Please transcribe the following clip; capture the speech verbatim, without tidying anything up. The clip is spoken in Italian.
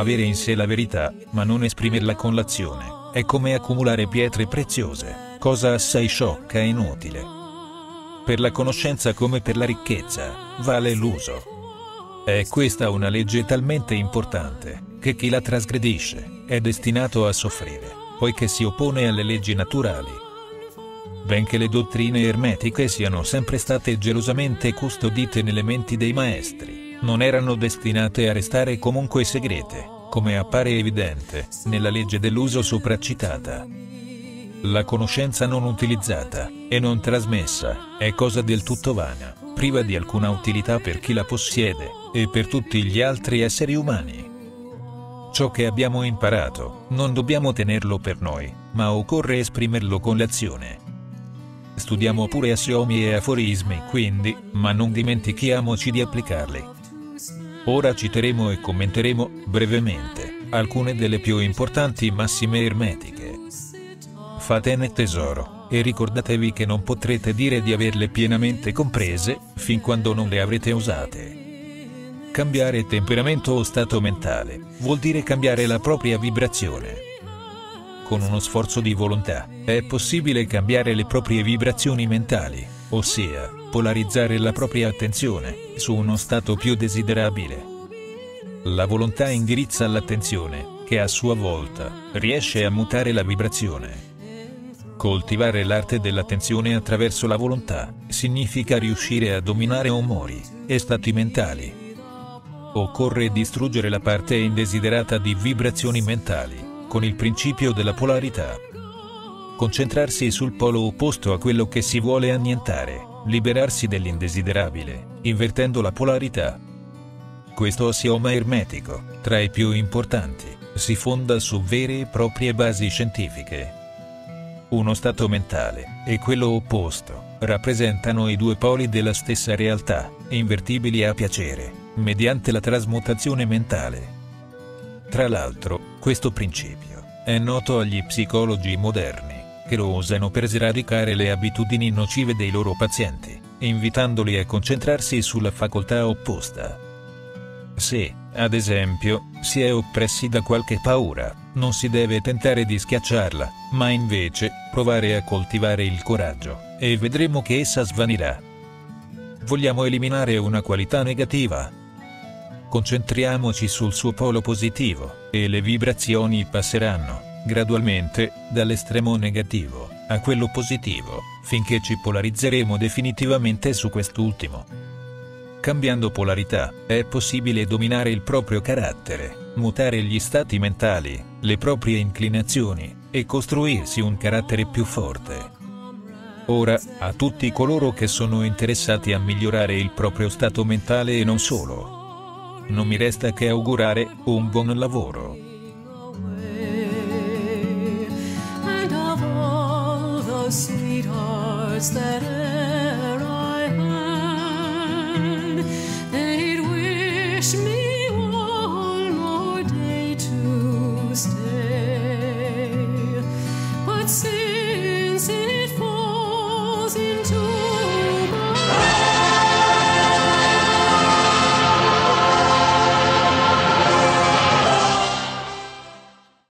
avere in sé la verità, ma non esprimerla con l'azione, è come accumulare pietre preziose, cosa assai sciocca e inutile. Per la conoscenza come per la ricchezza, vale l'uso. È questa una legge talmente importante, che chi la trasgredisce, è destinato a soffrire, poiché si oppone alle leggi naturali. Benché le dottrine ermetiche siano sempre state gelosamente custodite nelle menti dei maestri, non erano destinate a restare comunque segrete, come appare evidente, nella legge dell'uso sopracitata. La conoscenza non utilizzata, e non trasmessa, è cosa del tutto vana, priva di alcuna utilità per chi la possiede, e per tutti gli altri esseri umani. Ciò che abbiamo imparato, non dobbiamo tenerlo per noi, ma occorre esprimerlo con l'azione. Studiamo pure assiomi e aforismi, quindi, ma non dimentichiamoci di applicarli. Ora citeremo e commenteremo, brevemente, alcune delle più importanti massime ermetiche. Fatene tesoro, e ricordatevi che non potrete dire di averle pienamente comprese, fin quando non le avrete usate. Cambiare temperamento o stato mentale, vuol dire cambiare la propria vibrazione. Con uno sforzo di volontà, è possibile cambiare le proprie vibrazioni mentali, ossia, polarizzare la propria attenzione, su uno stato più desiderabile. La volontà indirizza l'attenzione, che a sua volta, riesce a mutare la vibrazione. Coltivare l'arte dell'attenzione attraverso la volontà, significa riuscire a dominare umori, e stati mentali. Occorre distruggere la parte indesiderata di vibrazioni mentali, con il principio della polarità. Concentrarsi sul polo opposto a quello che si vuole annientare, liberarsi dell'indesiderabile, invertendo la polarità. Questo assioma ermetico, tra i più importanti, si fonda su vere e proprie basi scientifiche. Uno stato mentale e quello opposto rappresentano i due poli della stessa realtà, invertibili a piacere, mediante la trasmutazione mentale. Tra l'altro, questo principio è noto agli psicologi moderni, che lo usano per sradicare le abitudini nocive dei loro pazienti, invitandoli a concentrarsi sulla facoltà opposta. Se, ad esempio, si è oppressi da qualche paura, non si deve tentare di schiacciarla, ma invece, provare a coltivare il coraggio, e vedremo che essa svanirà. Vogliamo eliminare una qualità negativa? Concentriamoci sul suo polo positivo, e le vibrazioni passeranno, gradualmente, dall'estremo negativo, a quello positivo, finché ci polarizzeremo definitivamente su quest'ultimo. Cambiando polarità, è possibile dominare il proprio carattere, mutare gli stati mentali, le proprie inclinazioni, e costruirsi un carattere più forte. Ora, a tutti coloro che sono interessati a migliorare il proprio stato mentale e non solo, non mi resta che augurare un buon lavoro.